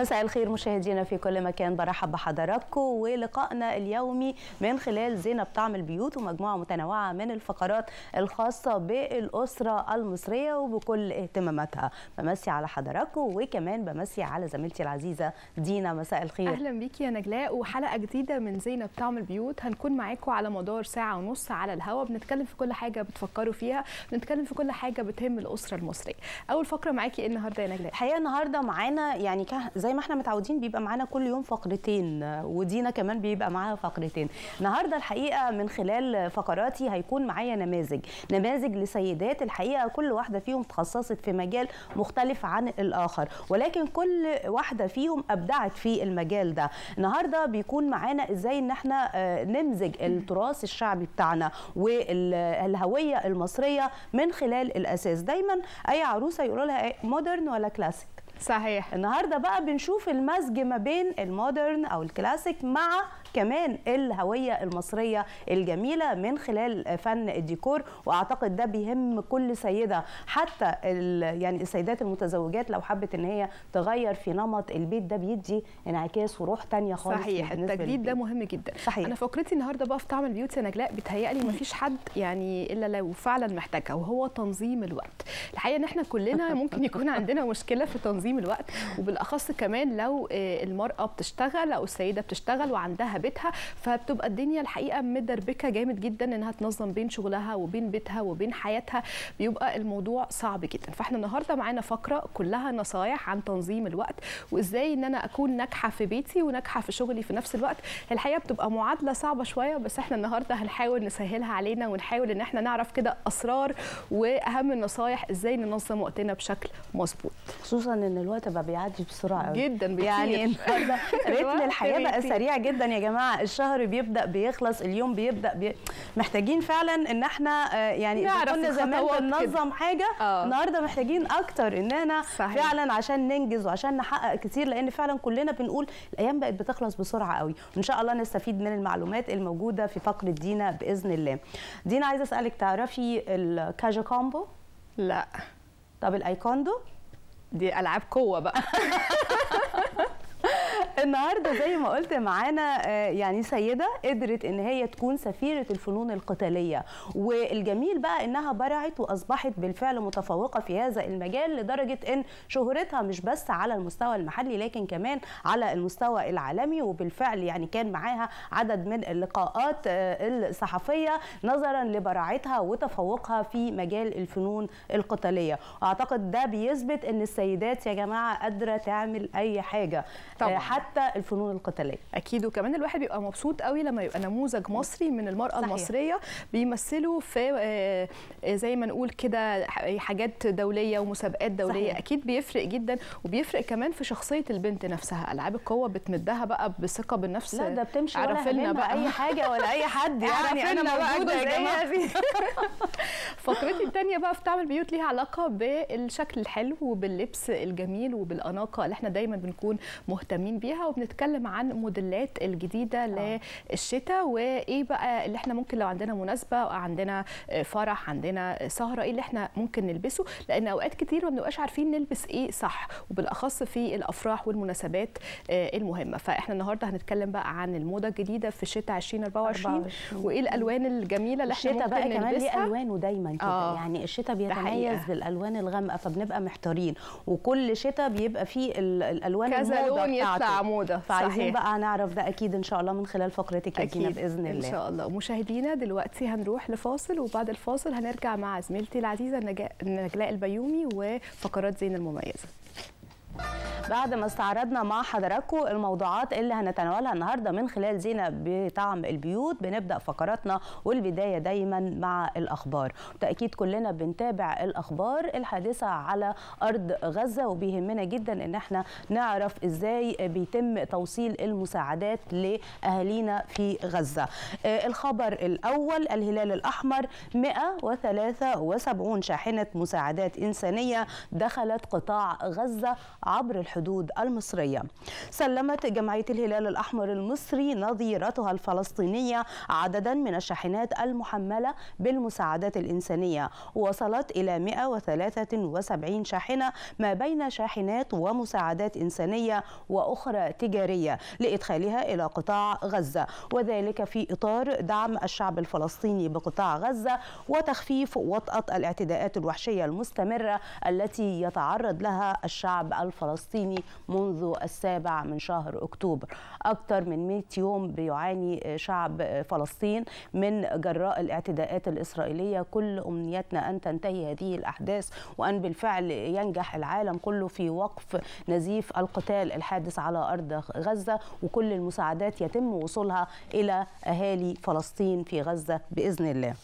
مساء الخير مشاهدينا في كل مكان، برحب بحضراتكم ولقائنا اليومي من خلال زينة بتعمل بيوت ومجموعة متنوعة من الفقرات الخاصة بالأسرة المصرية وبكل اهتماماتها. بمسي على حضراتكم وكمان بمسي على زميلتي العزيزة دينا. مساء الخير. أهلا بيكي يا نجلاء، وحلقة جديدة من زينة بتعمل بيوت هنكون معاكم على مدار ساعة ونص على الهواء، بنتكلم في كل حاجة بتفكروا فيها، بنتكلم في كل حاجة بتهم الأسرة المصرية. أول فقرة معاكي النهارده يا نجلاء؟ الحقيقة النهارده معانا يعني زي ما احنا متعودين بيبقى معانا كل يوم فقرتين، ودينا كمان بيبقى معاها فقرتين. النهارده الحقيقه من خلال فقراتي هيكون معايا نماذج لسيدات، الحقيقه كل واحده فيهم تخصصت في مجال مختلف عن الاخر، ولكن كل واحده فيهم ابدعت في المجال ده. النهارده بيكون معانا ازاي ان احنا نمزج التراث الشعبي بتاعنا والهويه المصريه من خلال الاساس. دايما اي عروسه يقولوا لها مودرن ولا كلاسيك، صحيح. النهارده بقى بنشوف المزج ما بين المودرن او الكلاسيك مع كمان الهويه المصريه الجميله من خلال فن الديكور، واعتقد ده بيهم كل سيده، حتى يعني السيدات المتزوجات لو حبت ان هي تغير في نمط البيت ده بيدي انعكاس وروح ثانيه خالص. صحيح، التجديد ده مهم جدا. صحيح. انا فقرتي النهارده بقى في تعمل بيوت يا نجلاء بيتهيألي ما فيش حد يعني الا لو فعلا محتاجها، وهو تنظيم الوقت. الحقيقه ان احنا كلنا ممكن يكون عندنا مشكله في تنظيم الوقت، وبالاخص كمان لو المراه بتشتغل او السيده بتشتغل وعندها بيتها، فبتبقى الدنيا الحقيقه مدربكه جامد جدا انها تنظم بين شغلها وبين بيتها وبين حياتها، بيبقى الموضوع صعب جدا. فاحنا النهارده معانا فقره كلها نصايح عن تنظيم الوقت، وازاي ان انا اكون ناجحه في بيتي وناجحه في شغلي في نفس الوقت. الحقيقه بتبقى معادله صعبه شويه، بس احنا النهارده هنحاول نسهلها علينا ونحاول ان احنا نعرف كده اسرار واهم النصايح ازاي ننظم وقتنا بشكل مظبوط، خصوصا ان الوقت بقى بيعدي بسرعه قوي جدا بكتير. يعني رتم الحياه بقى سريع جدا يا جماعه، الشهر بيبدا بيخلص، اليوم بيبدا محتاجين فعلا ان احنا يعني كنا زمان بننظم حاجه، النهارده محتاجين اكتر اننا فعلا عشان ننجز وعشان نحقق كتير، لان فعلا كلنا بنقول الايام بقت بتخلص بسرعه قوي. وان شاء الله نستفيد من المعلومات الموجوده في فقره دينا باذن الله. دينا، عايزه اسالك، تعرفي الكاجا كومبو؟ لا. طب الايكوندو؟ دي ألعاب قوة بقى. النهارده زي ما قلت معانا يعني سيده قدرت ان هي تكون سفيره الفنون القتاليه، والجميل بقى انها برعت واصبحت بالفعل متفوقه في هذا المجال، لدرجه ان شهرتها مش بس على المستوى المحلي لكن كمان على المستوى العالمي. وبالفعل يعني كان معاها عدد من اللقاءات الصحفيه نظرا لبراعتها وتفوقها في مجال الفنون القتاليه. واعتقد ده بيثبت ان السيدات يا جماعه قادره تعمل اي حاجه، حتى الفنون القتاليه. اكيد، وكمان الواحد بيبقى مبسوط قوي لما يبقى نموذج مصري من المراه المصريه بيمثلوا في زي ما نقول كده حاجات دوليه ومسابقات دوليه. صحيح. اكيد بيفرق جدا، وبيفرق كمان في شخصيه البنت نفسها. العاب القوه بتمدها بقى بثقه بالنفس. لا ده بتمشي ولا بقى اي حاجه ولا اي حد. يعني انا موجوده يا جماعه. فقرتي الثانيه بقى في تعمل بيوت ليها علاقه بالشكل الحلو وباللبس الجميل وبالاناقه اللي احنا دايما بنكون مهتمين بيها، وبنتكلم عن موديلات الجديده للشتاء، وايه بقى اللي احنا ممكن لو عندنا مناسبه او عندنا فرح عندنا سهره ايه اللي احنا ممكن نلبسه، لان اوقات كتير ما بنبقاش عارفين نلبس ايه صح، وبالاخص في الافراح والمناسبات المهمه. فاحنا النهارده هنتكلم بقى عن الموضه الجديده في الشتاء 2024 وايه الالوان الجميله اللي احنا ممكن نلبسها. الشتاء بقى كمان ليه الوانه دايما كده، يعني الشتاء بيتميز بالالوان الغامقه، فبنبقى محتارين، وكل شتاء بيبقى فيه الالوان الموضه يطلع موضه. فعايزين بقى نعرف ده اكيد ان شاء الله من خلال فقرتك اكيد باذن الله. ان شاء الله. مشاهدينا دلوقتي هنروح لفاصل، وبعد الفاصل هنرجع مع زميلتي العزيزه نجلاء البيومي وفقرات زين المميزه. بعد ما استعرضنا مع حضراتكم الموضوعات اللي هنتناولها النهارده من خلال زينة بتعمل البيوت، بنبدا فقراتنا والبدايه دايما مع الاخبار. بالتاكيد كلنا بنتابع الاخبار الحادثه على ارض غزه، وبيهمنا جدا ان احنا نعرف ازاي بيتم توصيل المساعدات لاهالينا في غزه. الخبر الاول، الهلال الاحمر 173 شاحنه مساعدات انسانيه دخلت قطاع غزه عبر الحدود الحدود المصرية. سلمت جمعية الهلال الأحمر المصري نظيرتها الفلسطينية عددا من الشاحنات المحملة بالمساعدات الإنسانية، وصلت إلى 173 شاحنة ما بين شاحنات ومساعدات إنسانية وأخرى تجارية لإدخالها إلى قطاع غزة، وذلك في إطار دعم الشعب الفلسطيني بقطاع غزة وتخفيف وطأة الاعتداءات الوحشية المستمرة التي يتعرض لها الشعب الفلسطيني منذ السابع من شهر أكتوبر. أكثر من 100 يوم بيعاني شعب فلسطين من جراء الاعتداءات الإسرائيلية. كل أمنيتنا أن تنتهي هذه الأحداث وأن بالفعل ينجح العالم كله في وقف نزيف القتال الحادث على أرض غزة، وكل المساعدات يتم وصولها إلى أهالي فلسطين في غزة بإذن الله.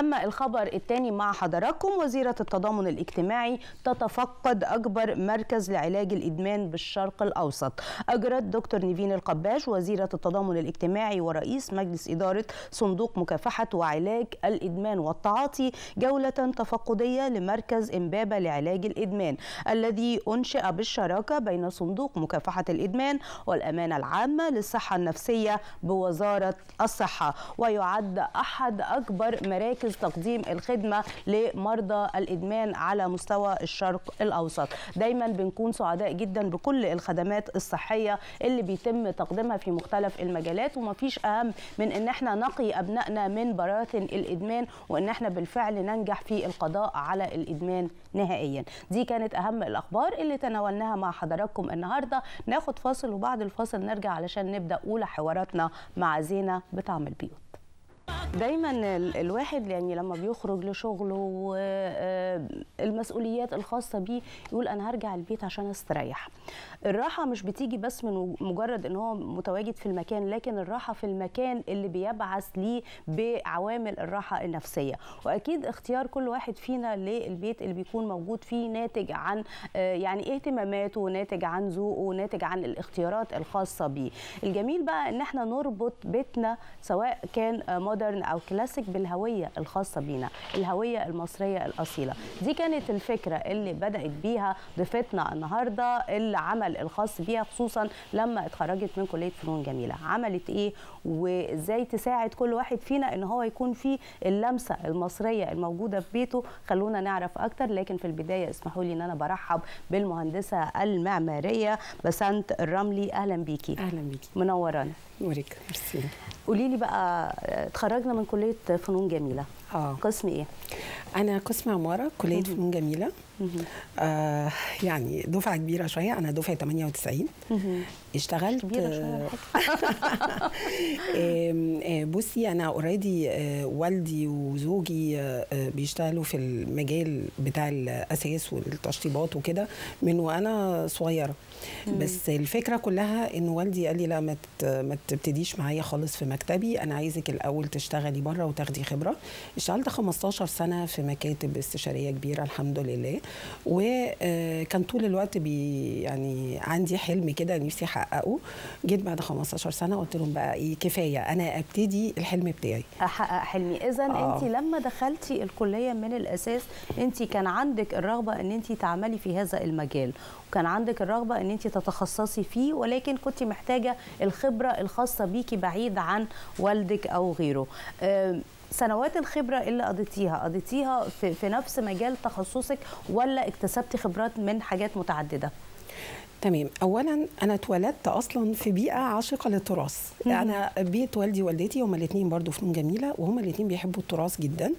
أما الخبر الثاني مع حضراتكم، وزيرة التضامن الاجتماعي تتفقد أكبر مركز لعلاج الإدمان بالشرق الأوسط. أجرت دكتور نيفين القباش وزيرة التضامن الاجتماعي ورئيس مجلس إدارة صندوق مكافحة وعلاج الإدمان والتعاطي جولة تفقدية لمركز إمبابة لعلاج الإدمان الذي أنشئ بالشراكة بين صندوق مكافحة الإدمان والأمانة العامة للصحة النفسية بوزارة الصحة، ويعد أحد أكبر مراكز تقديم الخدمة لمرضى الإدمان على مستوى الشرق الأوسط. دايما بنكون سعداء جدا بكل الخدمات الصحية اللي بيتم تقديمها في مختلف المجالات، ومفيش أهم من إن احنا نقي أبنائنا من براثن الإدمان وإن احنا بالفعل ننجح في القضاء على الإدمان نهائيا. دي كانت أهم الأخبار اللي تناولناها مع حضراتكم النهاردة. ناخد فاصل وبعد الفاصل نرجع علشان نبدأ أولى حواراتنا مع زينة بتعمل بيوت. دايما الواحد يعني لما بيخرج لشغله والمسؤوليات الخاصه بيه يقول انا هرجع البيت عشان استريح. الراحه مش بتيجي بس من مجرد ان هو متواجد في المكان، لكن الراحه في المكان اللي بيبعث ليه بعوامل الراحه النفسيه، واكيد اختيار كل واحد فينا للبيت اللي بيكون موجود فيه ناتج عن يعني اهتماماته، ناتج عن ذوقه، ناتج عن الاختيارات الخاصه بيه. الجميل بقى ان احنا نربط بيتنا سواء كان مودرن أو كلاسيك بالهوية الخاصة بينا، الهوية المصرية الأصيلة. دي كانت الفكرة اللي بدأت بيها ضيفتنا النهاردة العمل الخاص بيها، خصوصا لما اتخرجت من كلية فنون جميلة. عملت إيه وإزاي تساعد كل واحد فينا إن هو يكون فيه اللمسة المصرية الموجودة في بيته؟ خلونا نعرف أكتر، لكن في البداية اسمحوا لي إن أنا برحب بالمهندسة المعمارية بسنت الرملي. أهلا بيكي. أهلا بيكي، منورانا. نوريك، ميرسي. قولي لي بقى، اتخرجنا من كليه فنون جميله، قسم ايه؟ انا قسم عماره، كليه فنون جميله. يعني دفعه كبيره شويه، انا دفعه 98. اشتغلت كبيره شويه. بصي انا اوريدي والدي وزوجي بيشتغلوا في المجال بتاع الاساس والتشطيبات وكده من وانا صغيره. بس الفكره كلها ان والدي قال لي لا ما تبتديش معايا خالص في مكتبي، انا عايزك الاول تشتغلي بره وتاخدي خبره. اشتغلت 15 سنه في مكاتب استشاريه كبيره الحمد لله، وكان طول الوقت يعني عندي حلم كده نفسي احققه. جيت بعد 15 سنه قلت لهم بقى ايه، كفايه انا ابتدي الحلم بتاعي، احقق حلمي. اذا انت لما دخلتي الكليه من الاساس انت كان عندك الرغبه ان انت تعملي في هذا المجال، وكان عندك الرغبه ان انت تتخصصي فيه، ولكن كنت محتاجه الخبره الخاصه بيكي بعيد عن والدك او غيره. سنوات الخبرة اللي قضيتيها في نفس مجال تخصصك، ولا اكتسبتي خبرات من حاجات متعددة؟ تمام. اولا انا اتولدت اصلا في بيئه عاشقه للتراث. انا بيت والدي ووالدتي هما الاثنين برضو فنون جميله، وهما الاثنين بيحبوا التراث جدا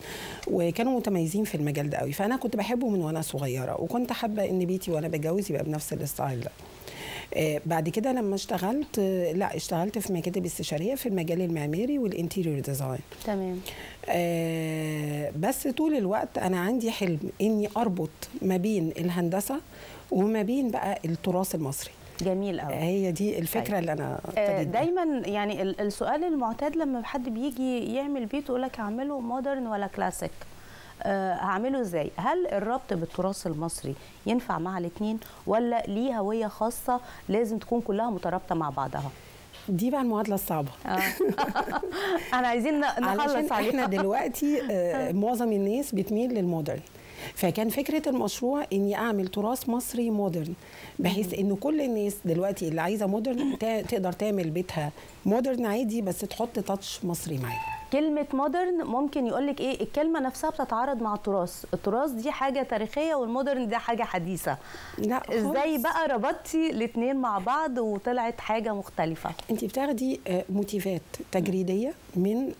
وكانوا متميزين في المجال ده قوي، فانا كنت بحبه من وانا صغيره، وكنت حابه ان بيتي وانا بتجوز يبقى بنفس الستايل ده. بعد كده لما اشتغلت، لا اشتغلت في مكاتب استشاريه في المجال المعماري والانتيريور ديزاين. تمام. بس طول الوقت انا عندي حلم اني اربط ما بين الهندسه وما بين بقى التراث المصري. جميل قوي، هي دي الفكره. اللي انا دايما يعني السؤال المعتاد لما حد بيجي يعمل بيت يقول لك هعمله مودرن ولا كلاسيك، هعمله ازاي؟ هل الربط بالتراث المصري ينفع مع الاثنين، ولا ليه هويه خاصه لازم تكون كلها مترابطه مع بعضها؟ دي بقى المعادله الصعبه. انا عايزين نخلص عليها. احنا دلوقتي معظم الناس بتميل للمودرن، فكان فكرة المشروع اني اعمل تراث مصري مودرن، بحيث ان كل الناس دلوقتي اللي عايزة مودرن تقدر تعمل بيتها مودرن عادي، بس تحط تاتش مصري معاها. كلمة مودرن ممكن يقولك ايه؟ الكلمة نفسها بتتعارض مع التراث، التراث دي حاجة تاريخية والمودرن ده حاجة حديثة. لا ازاي بقى ربطتي الاثنين مع بعض وطلعت حاجة مختلفة؟ انت بتاخدي موتيفات تجريدية من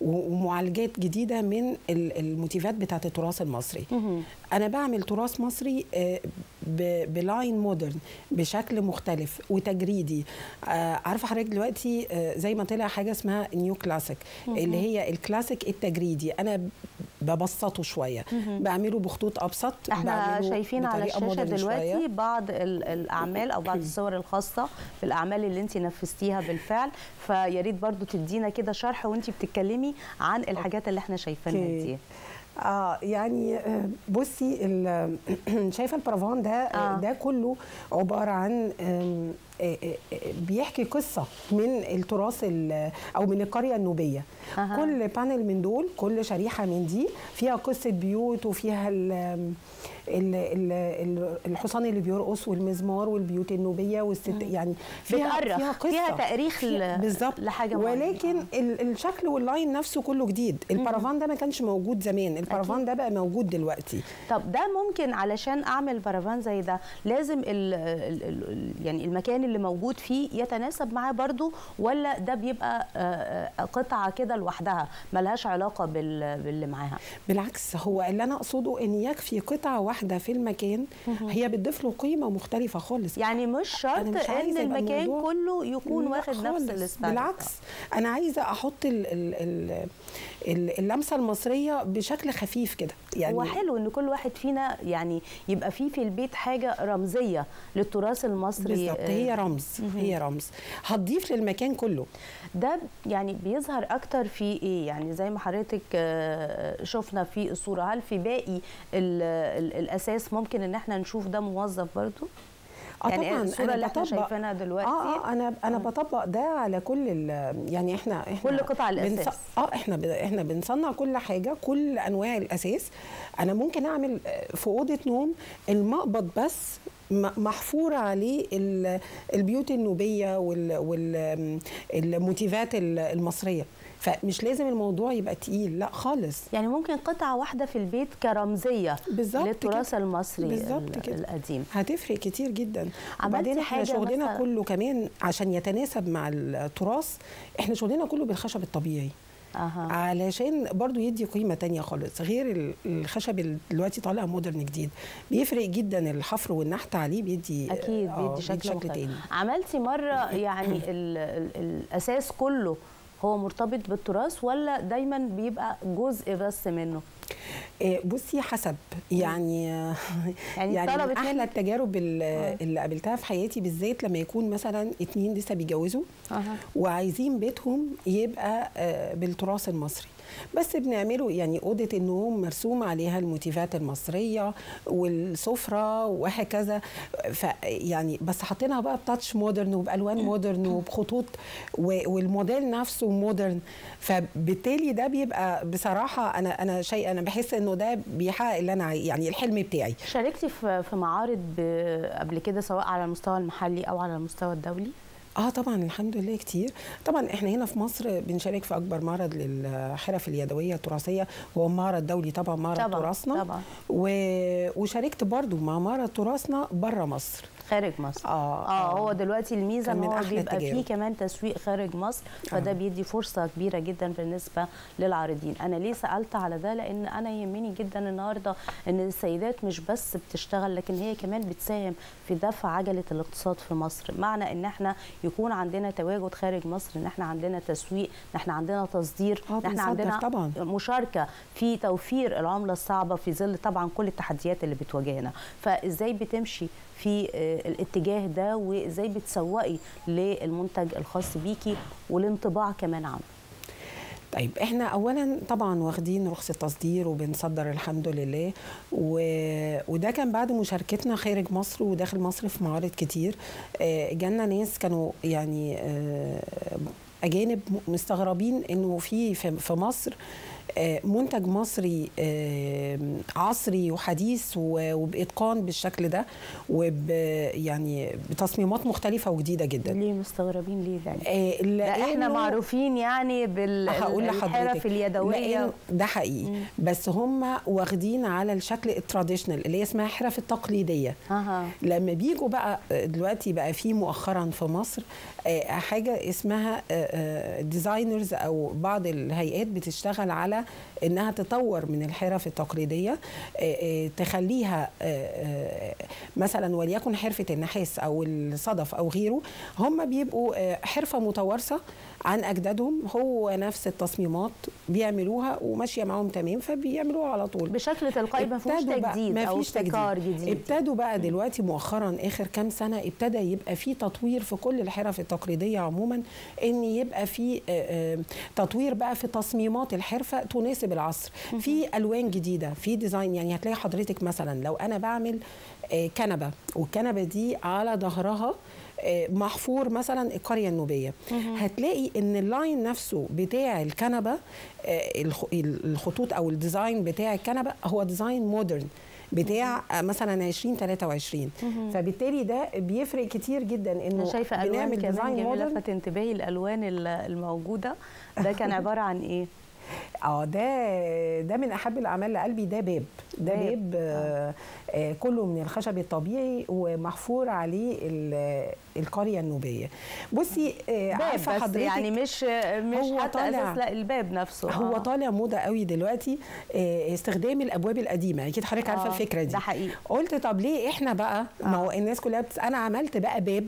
ومعالجات جديدة من الموتيفات بتاعت التراث المصري. انا بعمل تراث مصري بلاين مودرن بشكل مختلف وتجريدي. عارفة حضرتك دلوقتي زي ما طلع حاجة اسمها نيو كلاسيك اللي هي الكلاسيك التجريدي، انا ببسطه شويه، بعمله بخطوط ابسط. احنا شايفين على الشاشه دلوقتي شوية بعض الاعمال او بعض الصور الخاصه بالاعمال اللي انت نفذتيها بالفعل، فيا ريت برضو تدينا كده شرح وانت بتتكلمي عن الحاجات اللي احنا شايفينها دي. يعني بصي شايفه البرافان ده ده كله عباره عن بيحكي قصه من التراث او من القريه النوبيه. كل بانل من دول، كل شريحه من دي فيها قصه بيوت، وفيها الحصان اللي بيرقص والمزمار والبيوت النوبيه والست، يعني فيها قصه، فيها تاريخ بالظبط لحاجه معينه، ولكن الشكل واللاين نفسه كله جديد. البارافان ده ما كانش موجود زمان، البارافان ده بقى موجود دلوقتي. طب ده ممكن علشان اعمل بارافان زي ده لازم يعني المكان اللي موجود فيه يتناسب معاه برضو، ولا ده بيبقى قطعه كده لوحدها ملهاش علاقه باللي معاها؟ بالعكس، هو اللي انا اقصده ان يكفي قطعه واحده في المكان هي بتضيف له قيمه مختلفه خالص. يعني مش شرط ان المكان كله يكون واخد نفس الستايل. بالعكس، انا عايزه احط اللمسه المصريه بشكل خفيف كده. يعني هو حلو ان كل واحد فينا يعني يبقى في البيت حاجه رمزيه للتراث المصري. بالظبط، هي رمز، هي رمز هتضيف للمكان كله. ده يعني بيظهر اكتر في ايه؟ يعني زي ما حضرتك شفنا في الصوره، هل في باقي الاساس ممكن ان احنا نشوف ده موظف برضو؟ يعني طبعا الصوره اللي احنا شايفينها دلوقتي انا بطبق ده على كل يعني احنا كل قطع الاساس. احنا بنصنع كل حاجه، كل انواع الاساس. انا ممكن اعمل في اوضه نوم المقبض بس محفورة عليه البيوت النوبية والموتيفات المصرية، فمش لازم الموضوع يبقى تقيل، لا خالص. يعني ممكن قطعة واحدة في البيت كرمزية للتراث المصري القديم، هتفرق كتير جدا. وبعدين احنا شغلنا كله كمان عشان يتناسب مع التراث، احنا شغلنا كله بالخشب الطبيعي. علشان برضو يدي قيمة تانية خالص غير الخشب اللي دلوقتي طالع مودرن جديد. بيفرق جدا الحفر والنحت عليه، بيدي أكيد بيدي شكل تاني. عملتي مرة يعني الأساس كله هو مرتبط بالتراث، ولا دايما بيبقى جزء بس منه؟ بصي حسب، يعني من أحلى التجارب اللي قابلتها في حياتي، بالذات لما يكون مثلا 2 لسه بيتجوزوا وعايزين بيتهم يبقى بالتراث المصري، بس بنعمله يعني اوضه النوم مرسوم عليها الموتيفات المصريه والسفره وهكذا، فيعني بس حاطينها بقى بتاتش مودرن وبالوان مودرن وبخطوط والموديل نفسه مودرن، فبالتالي ده بيبقى بصراحه انا بحس انه ده بيحقق اللي انا يعني الحلم بتاعي. شاركتي في معارض قبل كده سواء على المستوى المحلي او على المستوى الدولي؟ طبعا الحمد لله كتير. طبعا احنا هنا في مصر بنشارك في اكبر معرض للحرف اليدويه التراثيه، هو معرض دولي طبعا، معرض تراثنا طبعا. وشاركت برضو مع معرض تراثنا بره مصر، خارج مصر. هو دلوقتي الميزه ان هو بيبقى فيه كمان تسويق خارج مصر، فده بيدي فرصه كبيره جدا بالنسبه للعارضين. انا ليه سالت على ده؟ لان انا يهمني جدا النهارده ان السيدات مش بس بتشتغل، لكن هي كمان بتساهم في دفع عجله الاقتصاد في مصر. معنى ان احنا يكون عندنا تواجد خارج مصر، ان احنا عندنا تسويق، ان احنا عندنا تصدير، ان احنا عندنا طبعا مشاركه في توفير العمله الصعبه في ظل طبعا كل التحديات اللي بتواجهنا. فازاي بتمشي في الاتجاه ده، وازاي بتسوقي للمنتج الخاص بيكي والانطباع كمان عنه؟ طيب احنا اولا طبعا واخدين رخصه تصدير وبنصدر الحمد لله، وده كان بعد مشاركتنا خارج مصر وداخل مصر في معارض كتير. جالنا ناس كانوا يعني اجانب مستغربين انه في مصر منتج مصري عصري وحديث وبإتقان بالشكل ده وب يعني بتصميمات مختلفة وجديدة جدا. ليه مستغربين ليه ده؟ لا احنا معروفين يعني بالحرف اليدوية ده حقيقي. بس هم واخدين على الشكل التراديشنال اللي هي اسمها حرف التقليدية. لما بيجوا بقى دلوقتي بقى في مؤخرا في مصر حاجة اسمها ديزاينرز أو بعض الهيئات بتشتغل على إنها تطور من الحرف التقليدية تخليها مثلا وليكن حرفة النحاس أو الصدف أو غيره، هم بيبقوا حرفة متوارثة عن أجدادهم، هو نفس التصميمات بيعملوها وماشية معهم تمام، فبيعملوها على طول بشكل تلقائي ما فيهوش تجديد أو ابتكار جديد. ابتدوا بقى دلوقتي مؤخرا آخر كام سنة ابتدى يبقى في تطوير في كل الحرف التقليدية عموما، إن يبقى في تطوير بقى في تصميمات الحرفة تناسب العصر، في ألوان جديدة، في ديزاين. يعني هتلاقي حضرتك مثلا لو أنا بعمل كنبة والكنبة دي على ظهرها محفور مثلا القرية النوبية، هتلاقي ان اللاين نفسه بتاع الكنبة الخطوط او الديزاين بتاع الكنبة هو ديزاين مودرن بتاع مثلا 2023. فبالتالي ده بيفرق كتير جدا انه شايفه الوان كمان لفت انتباهي. الالوان الموجوده ده كان عباره عن ايه؟ ده من احب الاعمال لقلبي. ده باب، ده باب كله من الخشب الطبيعي ومحفور عليه القريه النوبيه. بصي عارفه حضرتك يعني مش حتى اساس، لا الباب نفسه هو طالع موضه قوي دلوقتي، استخدام الابواب القديمه. اكيد حضرتك عارفه الفكره دي. ده حقيقي. قلت طب ليه احنا بقى ما هو الناس كلها انا عملت بقى باب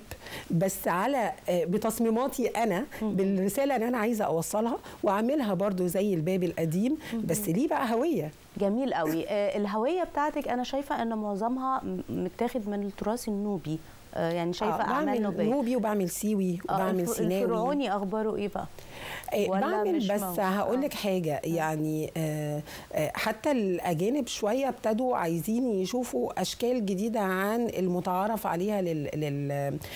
بس على بتصميماتي انا، بالرساله اللي انا عايزه اوصلها، واعملها برضو زي الباب القديم بس ليه بقى هويه. جميل قوي. الهويه بتاعتك انا شايفه ان معظمها متاخد من التراث النوبي، يعني شايفه اعمال نوبيه. بعمل نوبي وبعمل سيوي وبعمل سيناوي. الفرعوني اخباره ايه بقى؟ بعمل بس هقول لك حاجه، يعني حتى الاجانب شويه ابتدوا عايزين يشوفوا اشكال جديده عن المتعارف عليها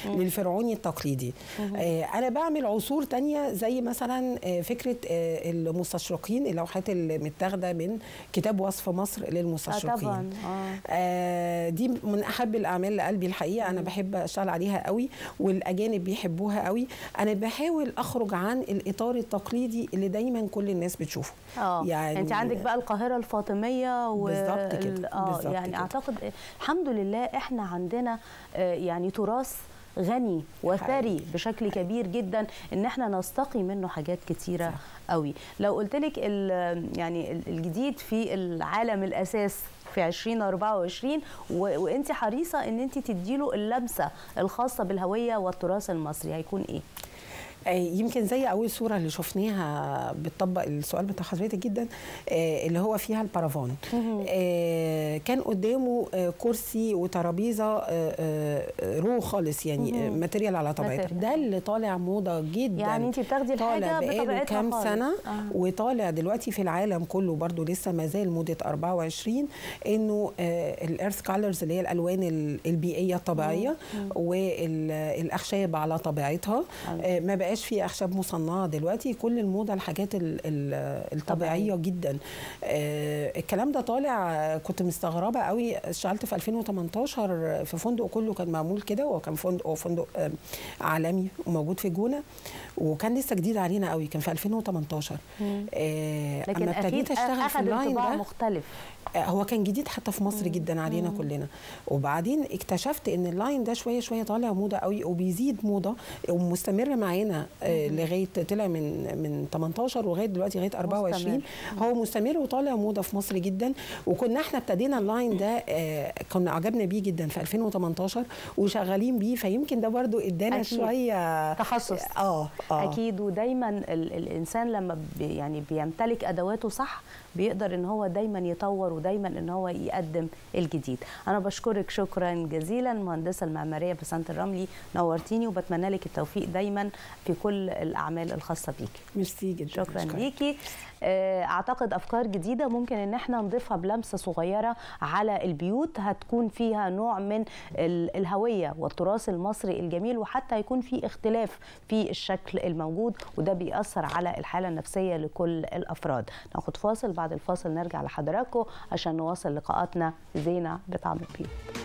للفرعوني التقليدي. انا بعمل عصور تانية زي مثلا فكره المستشرقين، اللوحات اللي متاخده من كتاب وصف مصر للمستشرقين. طبعا. دي من احب الاعمال لقلبي الحقيقه. انا بحب اشتغل عليها قوي والاجانب بيحبوها قوي. انا بحاول اخرج عن الاطار التقليدي اللي دايما كل الناس بتشوفه. يعني انت عندك بقى القاهره الفاطميه بالظبط كده. يعني كده. اعتقد الحمد لله احنا عندنا يعني تراث غني وثري بشكل كبير جدا، ان احنا نستقي منه حاجات كتيره قوي. لو قلت لك يعني الجديد في العالم الاساس في 2024 وانت حريصه ان انت تديله اللمسه الخاصه بالهويه والتراث المصري، هيكون ايه؟ يمكن زي اول صوره اللي شفناها بتطبق السؤال بتاع حضرتك جدا، اللي هو فيها البارافون. كان قدامه كرسي وترابيزه رو خالص، يعني ماتيريال على طبيعتها. ده اللي طالع موضه جدا، يعني انت بتاخدي الحاجه بطبيعتها كام سنه وطالع دلوقتي في العالم كله برضو لسه ما زال موضه 24، انه الارث كالرز اللي هي الالوان البيئيه الطبيعيه والاخشاب على طبيعتها. ما بقى في اخشاب مصنعه دلوقتي، كل الموضه الحاجات الطبيعيه جدا. الكلام ده طالع، كنت مستغربه قوي. اشتغلت في 2018 في فندق كله كان معمول كده، وكان فندق عالمي وموجود في الجونه، وكان لسه جديد علينا قوي، كان في 2018. لكن ابتديت اشتغل في اللاين ده مختلف. هو كان جديد حتى في مصر جدا علينا كلنا. وبعدين اكتشفت ان اللاين ده شويه شويه طالع موضه قوي وبيزيد موضه ومستمر معانا لغايه طلع من 18 ولغايه دلوقتي لغايه 24 مستمر. هو مستمر وطالع موضه في مصر جدا. وكنا احنا ابتدينا اللاين ده كنا عجبنا بيه جدا في 2018 وشغالين بيه، فيمكن ده برضو ادانا شويه تخصص. اكيد. ودايما الانسان لما يعني بيمتلك ادواته صح بيقدر ان هو دايما يطور ودايما ان هو يقدم الجديد. انا بشكرك شكرا جزيلا مهندسه المعماريه بسنت الرملي، نورتيني وبتمنى لك التوفيق دايما في كل الاعمال الخاصه بيكي. ميرسي جدا. شكرا ليكي. اعتقد افكار جديده ممكن ان احنا نضيفها بلمسه صغيره على البيوت، هتكون فيها نوع من الهويه والتراث المصري الجميل، وحتى هيكون في اختلاف في الشكل الموجود، وده بيأثر على الحاله النفسيه لكل الافراد. ناخد فاصل، بعد الفاصل نرجع لحضراتكم عشان نواصل لقاءاتنا زينة بتعمل البيوت.